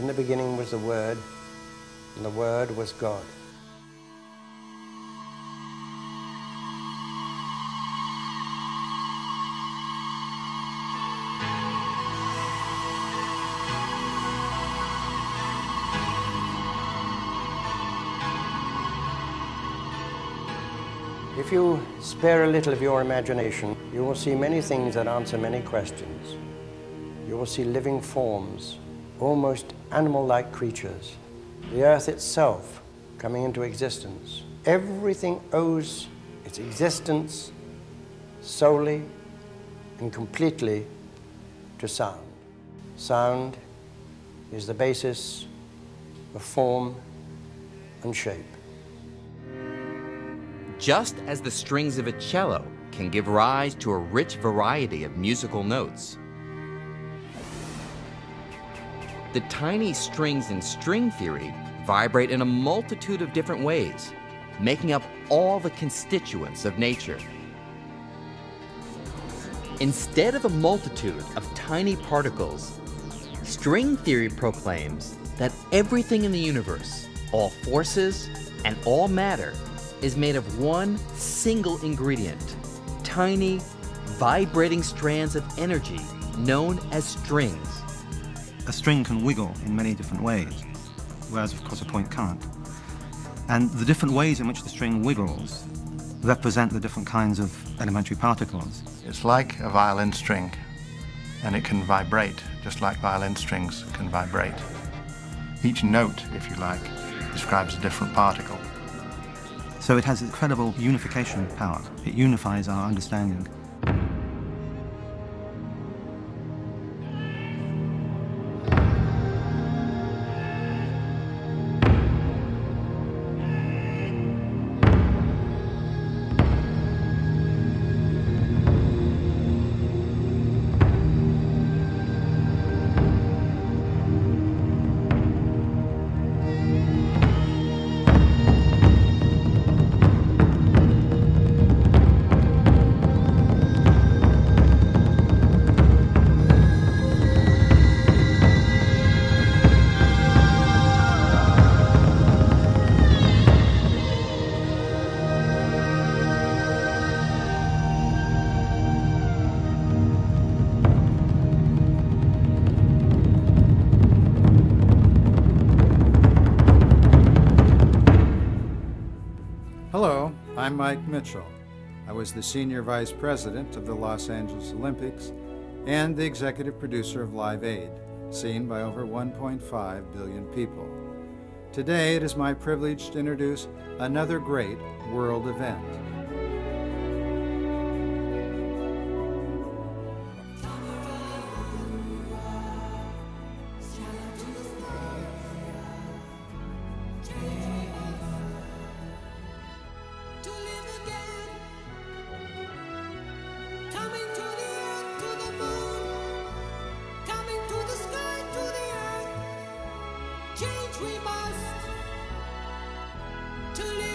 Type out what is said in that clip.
In the beginning was the Word, and the Word was God. If you spare a little of your imagination, you will see many things that answer many questions. You will see living forms, almost animal-like creatures, the earth itself coming into existence. Everything owes its existence solely and completely to sound. Sound is the basis of form and shape. Just as the strings of a cello can give rise to a rich variety of musical notes, the tiny strings in string theory vibrate in a multitude of different ways, making up all the constituents of nature. Instead of a multitude of tiny particles, string theory proclaims that everything in the universe, all forces and all matter, is made of one single ingredient, tiny, vibrating strands of energy known as strings. A string can wiggle in many different ways, whereas of course a point can't. And the different ways in which the string wiggles represent the different kinds of elementary particles. It's like a violin string, and it can vibrate just like violin strings can vibrate. Each note, if you like, describes a different particle. So it has incredible unification power. It unifies our understanding. Hello, I'm Mike Mitchell. I was the Senior Vice President of the Los Angeles Olympics and the Executive Producer of Live Aid, seen by over 1.5 billion people. Today, it is my privilege to introduce another great world event. Change we must to live.